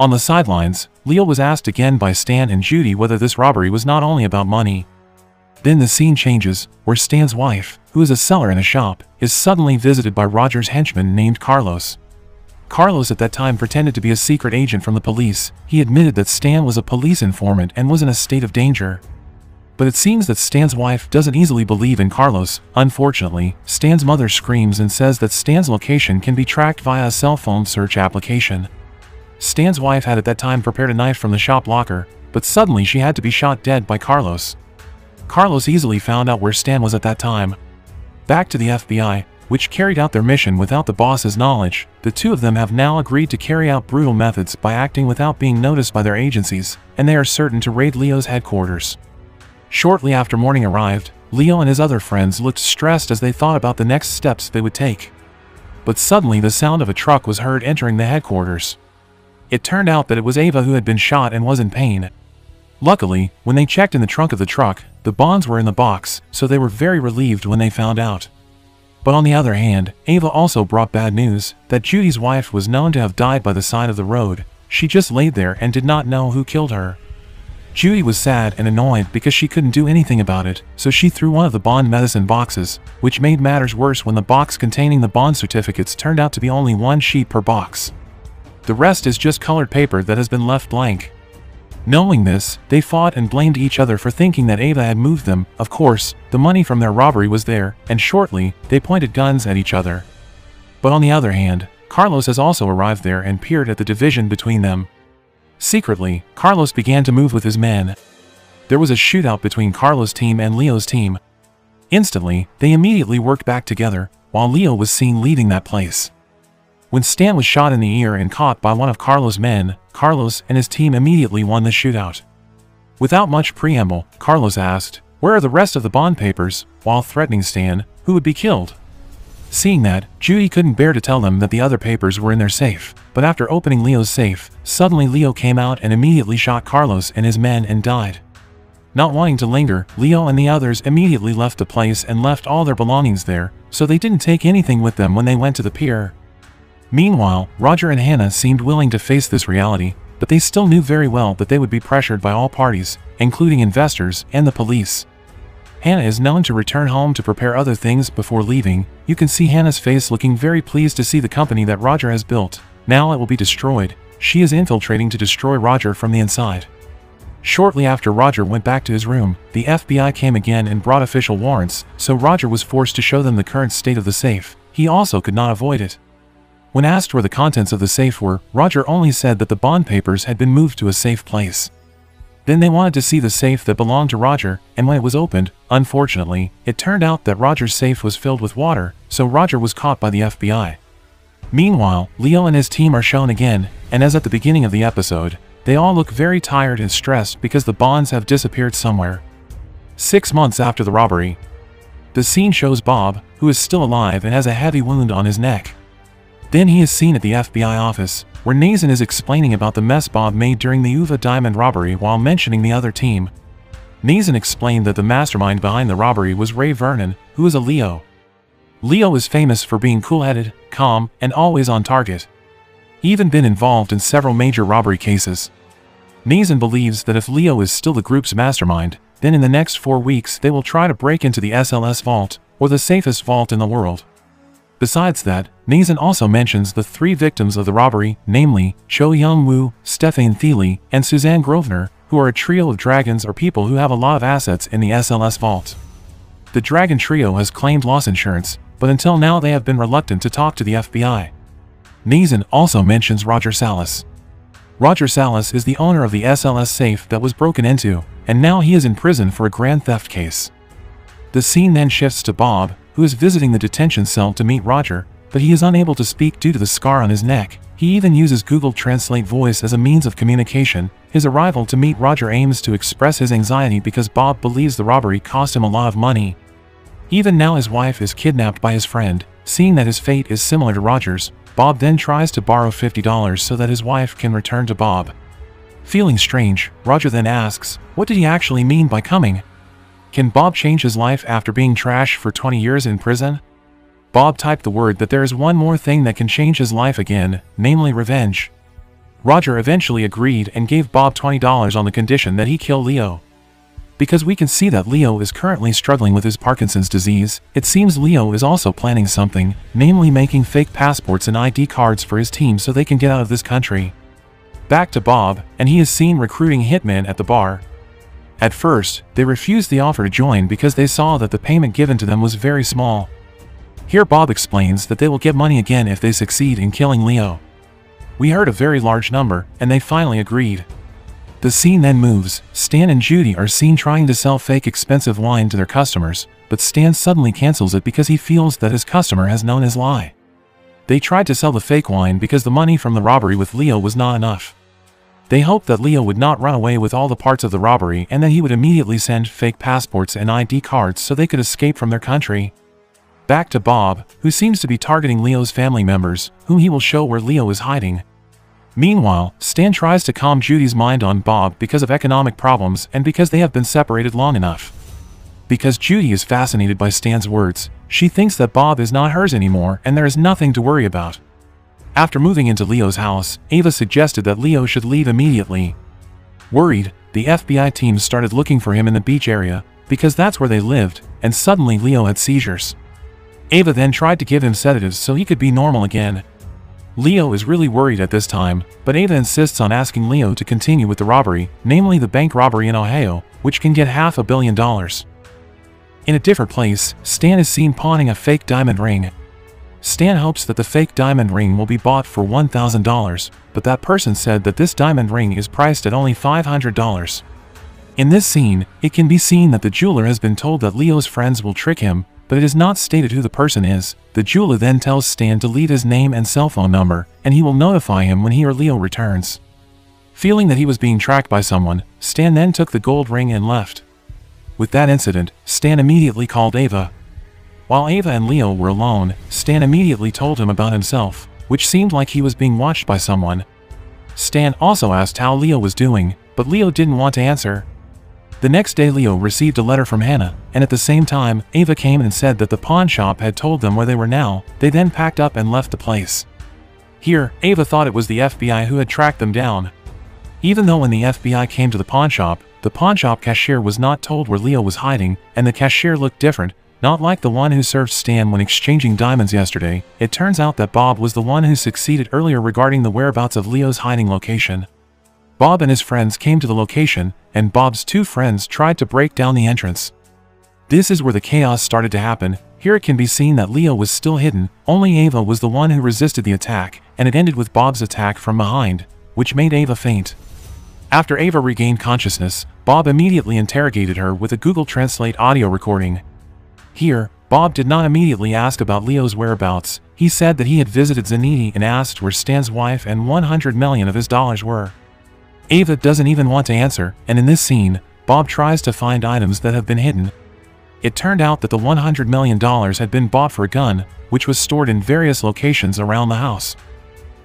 On the sidelines, Leo was asked again by Stan and Judy whether this robbery was not only about money. Then the scene changes, where Stan's wife, who is a seller in a shop, is suddenly visited by Roger's henchman named Carlos. Carlos at that time pretended to be a secret agent from the police. He admitted that Stan was a police informant and was in a state of danger. But it seems that Stan's wife doesn't easily believe in Carlos. Unfortunately, Stan's mother screams and says that Stan's location can be tracked via a cell phone search application. Stan's wife had at that time prepared a knife from the shop locker, but suddenly she had to be shot dead by Carlos. Carlos easily found out where Stan was at that time. Back to the FBI, which carried out their mission without the boss's knowledge, the two of them have now agreed to carry out brutal methods by acting without being noticed by their agencies, and they are certain to raid Leo's headquarters. Shortly after morning arrived, Leo and his other friends looked stressed as they thought about the next steps they would take. But suddenly the sound of a truck was heard entering the headquarters. It turned out that it was Ava who had been shot and was in pain. Luckily, when they checked in the trunk of the truck, the bonds were in the box, so they were very relieved when they found out. But on the other hand, Ava also brought bad news, that Judy's wife was known to have died by the side of the road. She just laid there and did not know who killed her. Judy was sad and annoyed because she couldn't do anything about it, so she threw one of the bond medicine boxes, which made matters worse when the box containing the bond certificates turned out to be only one sheet per box. The rest is just colored paper that has been left blank. Knowing this, they fought and blamed each other for thinking that Ava had moved them. Of course, the money from their robbery was there, and shortly, they pointed guns at each other. But on the other hand, Carlos has also arrived there and peered at the division between them. Secretly, Carlos began to move with his men. There was a shootout between Carlos' team and Leo's team. Instantly, they immediately worked back together, while Leo was seen leaving that place. When Stan was shot in the ear and caught by one of Carlos' men, Carlos and his team immediately won the shootout. Without much preamble, Carlos asked, "Where are the rest of the bond papers?" while threatening Stan, who would be killed. Seeing that, Judy couldn't bear to tell them that the other papers were in their safe, but after opening Leo's safe, suddenly Leo came out and immediately shot Carlos and his men and died. Not wanting to linger, Leo and the others immediately left the place and left all their belongings there, so they didn't take anything with them when they went to the pier. Meanwhile, Roger and Hannah seemed willing to face this reality, but they still knew very well that they would be pressured by all parties, including investors and the police. Hannah is known to return home to prepare other things before leaving. You can see Hannah's face looking very pleased to see the company that Roger has built. Now it will be destroyed. She is infiltrating to destroy Roger from the inside. Shortly after Roger went back to his room, the FBI came again and brought official warrants, so Roger was forced to show them the current state of the safe. He also could not avoid it. When asked where the contents of the safe were, Roger only said that the bond papers had been moved to a safe place. Then they wanted to see the safe that belonged to Roger, and when it was opened, unfortunately, it turned out that Roger's safe was filled with water, so Roger was caught by the FBI. Meanwhile, Leo and his team are shown again, and as at the beginning of the episode, they all look very tired and stressed because the bonds have disappeared somewhere. 6 months after the robbery, the scene shows Bob, who is still alive and has a heavy wound on his neck. Then he is seen at the FBI office, where Nazan is explaining about the mess Bob made during the Uva Diamond robbery while mentioning the other team. Nazan explained that the mastermind behind the robbery was Ray Vernon, who is a Leo. Leo is famous for being cool-headed, calm, and always on target. He even been involved in several major robbery cases. Nazan believes that if Leo is still the group's mastermind, then in the next 4 weeks they will try to break into the SLS vault, or the safest vault in the world. Besides that, Nazan also mentions the 3 victims of the robbery, namely, Cho Hyun Woo, Stéphane Thiele, and Suzanne Grosvenor, who are a trio of dragons or people who have a lot of assets in the SLS vault. The dragon trio has claimed loss insurance, but until now they have been reluctant to talk to the FBI. Nazan also mentions Roger Salas. Roger Salas is the owner of the SLS safe that was broken into, and now he is in prison for a grand theft case. The scene then shifts to Bob, who is visiting the detention cell to meet Roger, but he is unable to speak due to the scar on his neck. He even uses Google Translate voice as a means of communication. His arrival to meet Roger aims to express his anxiety because Bob believes the robbery cost him a lot of money. Even now his wife is kidnapped by his friend. Seeing that his fate is similar to Roger's, Bob then tries to borrow $50 so that his wife can return to Bob. Feeling strange, Roger then asks, what did he actually mean by coming? Can Bob change his life after being trashed for 20 years in prison? Bob typed the word that there is one more thing that can change his life again, namely revenge. Roger eventually agreed and gave Bob $20 on the condition that he kill Leo. Because we can see that Leo is currently struggling with his Parkinson's disease, it seems Leo is also planning something, namely making fake passports and ID cards for his team so they can get out of this country. Back to Bob, and he is seen recruiting hitmen at the bar. At first, they refused the offer to join because they saw that the payment given to them was very small. Here Bob explains that they will get money again if they succeed in killing Leo. We heard a very large number, and they finally agreed. The scene then moves. Stan and Judy are seen trying to sell fake expensive wine to their customers, but Stan suddenly cancels it because he feels that his customer has known his lie. They tried to sell the fake wine because the money from the robbery with Leo was not enough. They hoped that Leo would not run away with all the parts of the robbery and that he would immediately send fake passports and ID cards so they could escape from their country. Back to Bob, who seems to be targeting Leo's family members, whom he will show where Leo is hiding. Meanwhile, Stan tries to calm Judy's mind on Bob because of economic problems and because they have been separated long enough. Because Judy is fascinated by Stan's words, she thinks that Bob is not hers anymore and there is nothing to worry about. After moving into Leo's house, Ava suggested that Leo should leave immediately. Worried, the FBI team started looking for him in the beach area, because that's where they lived, and suddenly Leo had seizures. Ava then tried to give him sedatives so he could be normal again. Leo is really worried at this time, but Ava insists on asking Leo to continue with the robbery, namely the bank robbery in Ohio, which can get $500 million. In a different place, Stan is seen pawning a fake diamond ring. Stan hopes that the fake diamond ring will be bought for $1,000, but that person said that this diamond ring is priced at only $500. In this scene, it can be seen that the jeweler has been told that Leo's friends will trick him, but it is not stated who the person is. The jeweler then tells Stan to leave his name and cell phone number, and he will notify him when he or Leo returns. Feeling that he was being tracked by someone, Stan then took the gold ring and left. With that incident, Stan immediately called Ava. While Ava and Leo were alone, Stan immediately told him about himself, which seemed like he was being watched by someone. Stan also asked how Leo was doing, but Leo didn't want to answer. The next day Leo received a letter from Hannah, and at the same time, Ava came and said that the pawn shop had told them where they were now. They then packed up and left the place. Here, Ava thought it was the FBI who had tracked them down. Even though when the FBI came to the pawn shop cashier was not told where Leo was hiding, and the cashier looked different, not like the one who served Stan when exchanging diamonds yesterday. It turns out that Bob was the one who succeeded earlier regarding the whereabouts of Leo's hiding location. Bob and his friends came to the location, and Bob's two friends tried to break down the entrance. This is where the chaos started to happen. Here it can be seen that Leo was still hidden, only Ava was the one who resisted the attack, and it ended with Bob's attack from behind, which made Ava faint. After Ava regained consciousness, Bob immediately interrogated her with a Google Translate audio recording. Here, Bob did not immediately ask about Leo's whereabouts. He said that he had visited Zanini and asked where Stan's wife and $100 million of his dollars were. Ava doesn't even want to answer, and in this scene, Bob tries to find items that have been hidden. It turned out that the $100 million had been bought for a gun, which was stored in various locations around the house.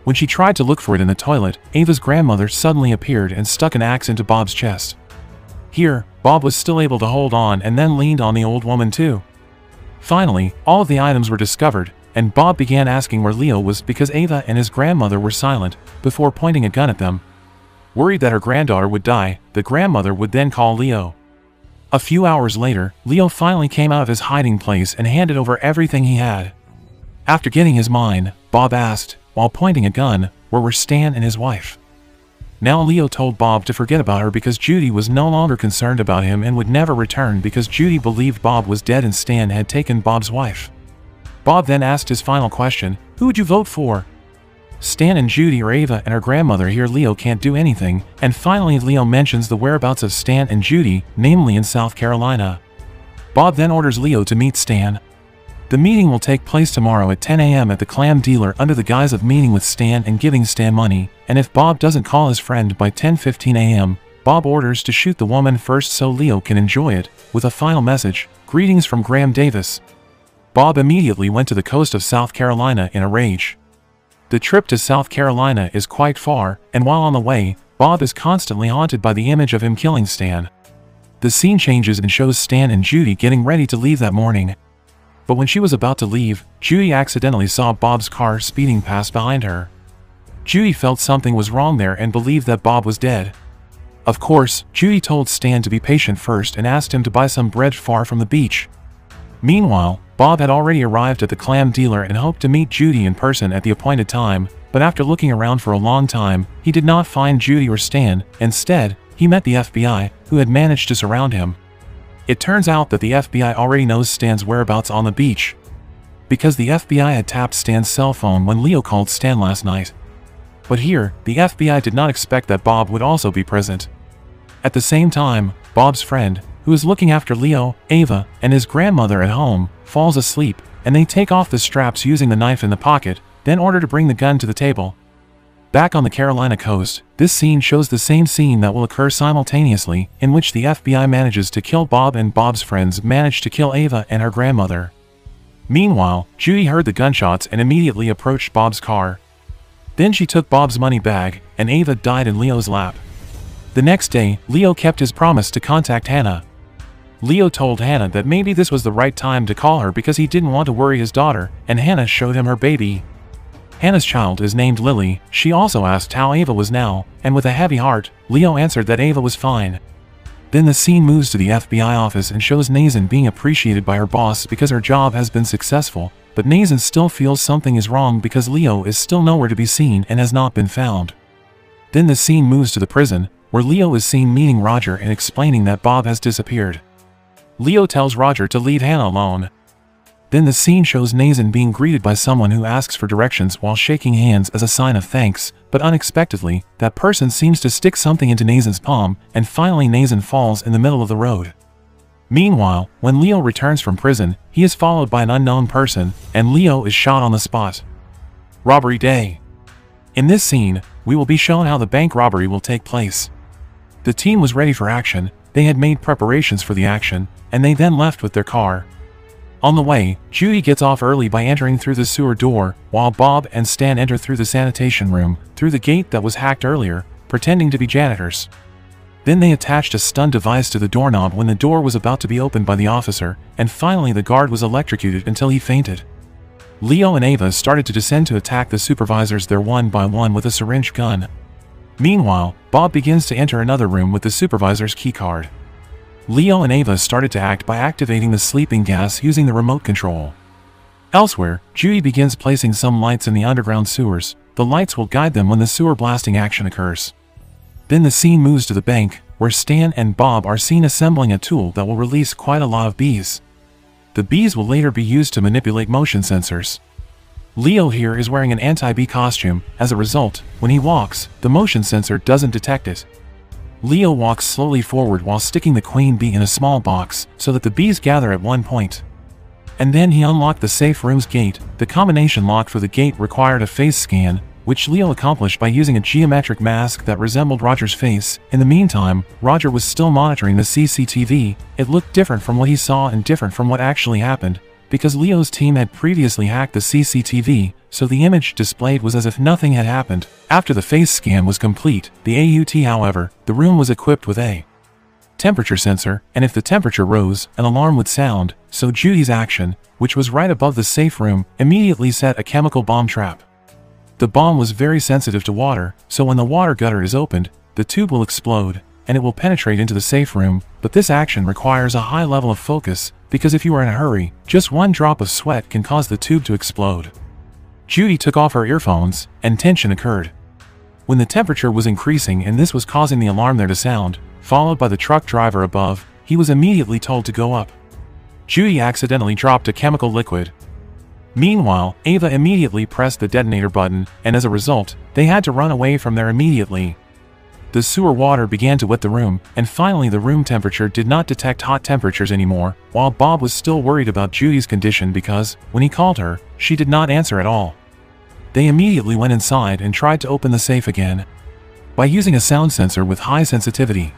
When she tried to look for it in the toilet, Ava's grandmother suddenly appeared and stuck an axe into Bob's chest. Here, Bob was still able to hold on and then leaned on the old woman too. Finally, all of the items were discovered, and Bob began asking where Leo was because Ava and his grandmother were silent, before pointing a gun at them. Worried that her granddaughter would die, the grandmother would then call Leo. A few hours later, Leo finally came out of his hiding place and handed over everything he had. After getting his mind, Bob asked, while pointing a gun, where were Stan and his wife? Now Leo told Bob to forget about her because Judy was no longer concerned about him and would never return because Judy believed Bob was dead and Stan had taken Bob's wife. Bob then asked his final question, who would you vote for? Stan and Judy or Ava and her grandmother. Here Leo can't do anything, and finally Leo mentions the whereabouts of Stan and Judy, namely in South Carolina. Bob then orders Leo to meet Stan. The meeting will take place tomorrow at 10 a.m. at the clam dealer under the guise of meeting with Stan and giving Stan money, and if Bob doesn't call his friend by 10:15 a.m., Bob orders to shoot the woman first so Leo can enjoy it, with a final message, greetings from Graham Davis. Bob immediately went to the coast of South Carolina in a rage. The trip to South Carolina is quite far, and while on the way, Bob is constantly haunted by the image of him killing Stan. The scene changes and shows Stan and Judy getting ready to leave that morning. But when she was about to leave, Judy accidentally saw Bob's car speeding past behind her. Judy felt something was wrong there and believed that Bob was dead. Of course, Judy told Stan to be patient first and asked him to buy some bread far from the beach. Meanwhile, Bob had already arrived at the clam dealer and hoped to meet Judy in person at the appointed time, but after looking around for a long time, he did not find Judy or Stan. Instead, he met the FBI, who had managed to surround him. It turns out that the FBI already knows Stan's whereabouts on the beach, because the FBI had tapped Stan's cell phone when Leo called Stan last night. But here, the FBI did not expect that Bob would also be present. At the same time, Bob's friend, who is looking after Leo, Ava, and his grandmother at home, falls asleep, and they take off the straps using the knife in the pocket, then order to bring the gun to the table. Back on the Carolina coast, this scene shows the same scene that will occur simultaneously, in which the FBI manages to kill Bob and Bob's friends manage to kill Ava and her grandmother. Meanwhile, Judy heard the gunshots and immediately approached Bob's car. Then she took Bob's money bag, and Ava died in Leo's lap. The next day, Leo kept his promise to contact Hannah. Leo told Hannah that maybe this was the right time to call her because he didn't want to worry his daughter, and Hannah showed him her baby. Hannah's child is named Lily. She also asked how Ava was now, and with a heavy heart, Leo answered that Ava was fine. Then the scene moves to the FBI office and shows Nazan being appreciated by her boss because her job has been successful, but Nazan still feels something is wrong because Leo is still nowhere to be seen and has not been found. Then the scene moves to the prison, where Leo is seen meeting Roger and explaining that Bob has disappeared. Leo tells Roger to leave Hannah alone. Then the scene shows Nazan being greeted by someone who asks for directions while shaking hands as a sign of thanks, but unexpectedly, that person seems to stick something into Nazan's palm, and finally Nazan falls in the middle of the road. Meanwhile, when Leo returns from prison, he is followed by an unknown person, and Leo is shot on the spot. Robbery Day. In this scene, we will be shown how the bank robbery will take place. The team was ready for action. They had made preparations for the action, and they then left with their car. On the way, Judy gets off early by entering through the sewer door, while Bob and Stan enter through the sanitation room, through the gate that was hacked earlier, pretending to be janitors. Then they attached a stun device to the doorknob when the door was about to be opened by the officer, and finally the guard was electrocuted until he fainted. Leo and Ava started to descend to attack the supervisors there one by one with a syringe gun. Meanwhile, Bob begins to enter another room with the supervisor's keycard. Leo and Ava started to act by activating the sleeping gas using the remote control. Elsewhere, Judy begins placing some lights in the underground sewers. The lights will guide them when the sewer blasting action occurs. Then the scene moves to the bank, where Stan and Bob are seen assembling a tool that will release quite a lot of bees. The bees will later be used to manipulate motion sensors. Leo here is wearing an anti-bee costume. As a result, when he walks, the motion sensor doesn't detect it. Leo walks slowly forward while sticking the queen bee in a small box, so that the bees gather at one point. And then he unlocked the safe room's gate. The combination lock for the gate required a face scan, which Leo accomplished by using a geometric mask that resembled Roger's face. In the meantime, Roger was still monitoring the CCTV. It looked different from what he saw and different from what actually happened, because Leo's team had previously hacked the CCTV, so the image displayed was as if nothing had happened. After the face scan was complete, the AUT, however, the room was equipped with a temperature sensor, and if the temperature rose, an alarm would sound, so Judy's action, which was right above the safe room, immediately set a chemical bomb trap. The bomb was very sensitive to water, so when the water gutter is opened, the tube will explode, and it will penetrate into the safe room, but this action requires a high level of focus, because if you are in a hurry, just one drop of sweat can cause the tube to explode. Judy took off her earphones, and tension occurred. When the temperature was increasing and this was causing the alarm there to sound, followed by the truck driver above, he was immediately told to go up. Judy accidentally dropped a chemical liquid. Meanwhile, Ava immediately pressed the detonator button, and as a result, they had to run away from there immediately. The sewer water began to wet the room, and finally the room temperature did not detect hot temperatures anymore, while Bob was still worried about Judy's condition because, when he called her, she did not answer at all. They immediately went inside and tried to open the safe again by using a sound sensor with high sensitivity.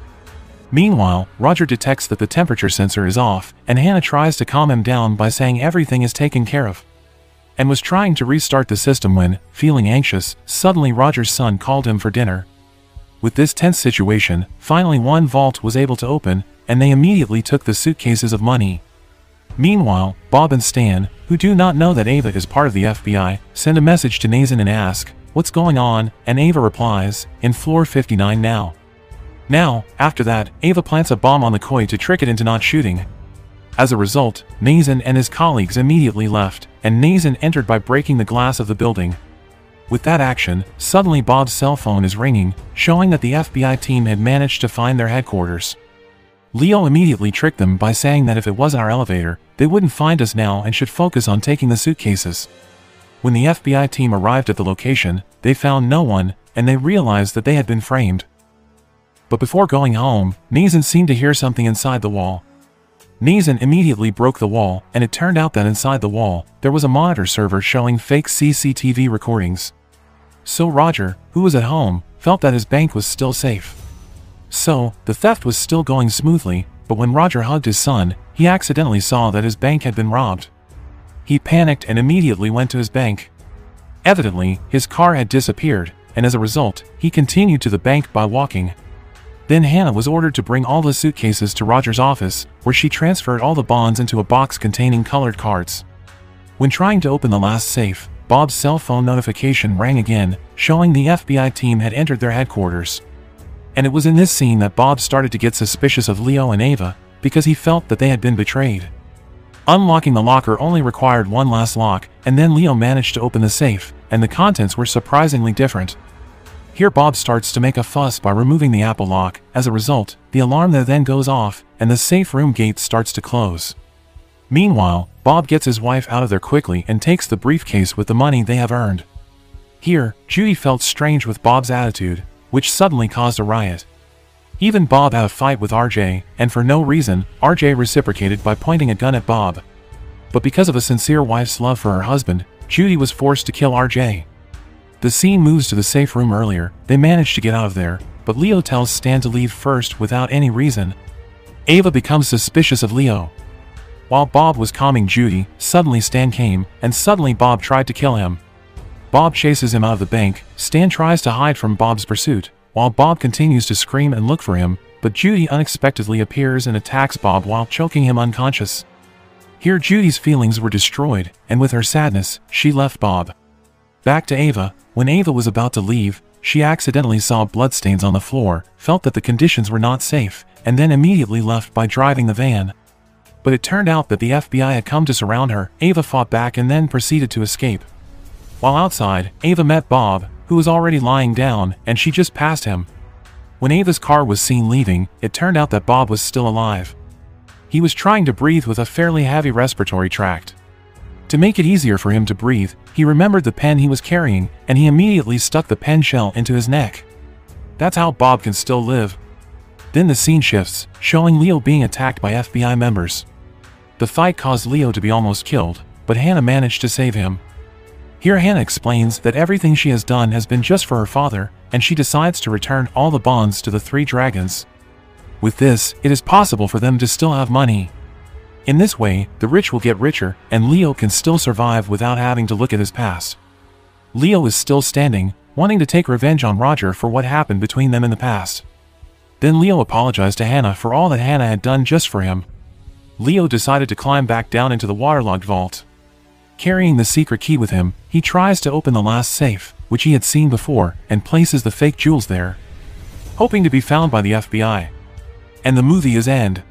Meanwhile, Roger detects that the temperature sensor is off, and Hannah tries to calm him down by saying everything is taken care of, and was trying to restart the system when, feeling anxious, suddenly Roger's son called him for dinner. With this tense situation, finally one vault was able to open, and they immediately took the suitcases of money. Meanwhile, Bob and Stan, who do not know that Ava is part of the FBI, send a message to Nazan and ask, "What's going on?" And Ava replies, "In floor 59 now." Now, after that, Ava plants a bomb on the koi to trick it into not shooting. As a result, Nazan and his colleagues immediately left, and Nazan entered by breaking the glass of the building. With that action, suddenly Bob's cell phone is ringing, showing that the FBI team had managed to find their headquarters. Leo immediately tricked them by saying that if it wasn't our elevator, they wouldn't find us now and should focus on taking the suitcases. When the FBI team arrived at the location, they found no one, and they realized that they had been framed. But before going home, Nazan seemed to hear something inside the wall. Nazan immediately broke the wall, and it turned out that inside the wall, there was a monitor server showing fake CCTV recordings. So Roger, who was at home, felt that his bank was still safe. So, the theft was still going smoothly, but when Roger hugged his son, he accidentally saw that his bank had been robbed. He panicked and immediately went to his bank. Evidently, his car had disappeared, and as a result, he continued to the bank by walking. Then Hannah was ordered to bring all the suitcases to Roger's office, where she transferred all the bonds into a box containing colored cards. When trying to open the last safe, Bob's cell phone notification rang again, showing the FBI team had entered their headquarters. And it was in this scene that Bob started to get suspicious of Leo and Ava, because he felt that they had been betrayed. Unlocking the locker only required one last lock, and then Leo managed to open the safe, and the contents were surprisingly different. Here Bob starts to make a fuss by removing the Apple lock. As a result, the alarm there then goes off, and the safe room gate starts to close. Meanwhile, Bob gets his wife out of there quickly and takes the briefcase with the money they have earned. Here, Judy felt strange with Bob's attitude, which suddenly caused a riot. Even Bob had a fight with RJ, and for no reason, RJ reciprocated by pointing a gun at Bob. But because of a sincere wife's love for her husband, Judy was forced to kill RJ. The scene moves to the safe room earlier. They manage to get out of there, but Leo tells Stan to leave first without any reason. Ava becomes suspicious of Leo. While Bob was calming Judy, suddenly Stan came, and suddenly Bob tried to kill him. Bob chases him out of the bank. Stan tries to hide from Bob's pursuit, while Bob continues to scream and look for him, but Judy unexpectedly appears and attacks Bob while choking him unconscious. Here Judy's feelings were destroyed, and with her sadness, she left Bob. Back to Ava. When Ava was about to leave, she accidentally saw bloodstains on the floor, felt that the conditions were not safe, and then immediately left by driving the van. But it turned out that the FBI had come to surround her. Ava fought back and then proceeded to escape. While outside, Ava met Bob, who was already lying down, and she just passed him. When Ava's car was seen leaving, it turned out that Bob was still alive. He was trying to breathe with a fairly heavy respiratory tract. To make it easier for him to breathe, he remembered the pen he was carrying, and he immediately stuck the pen shell into his neck. That's how Bob can still live. Then the scene shifts, showing Leo being attacked by FBI members. The fight caused Leo to be almost killed, but Hannah managed to save him. Here Hannah explains that everything she has done has been just for her father, and she decides to return all the bonds to the three dragons. With this, it is possible for them to still have money. In this way, the rich will get richer, and Leo can still survive without having to look at his past. Leo is still standing, wanting to take revenge on Roger for what happened between them in the past. Then Leo apologized to Hannah for all that Hannah had done just for him. Leo decided to climb back down into the waterlogged vault. Carrying the secret key with him, he tries to open the last safe, which he had seen before, and places the fake jewels there, hoping to be found by the FBI. And the movie is end.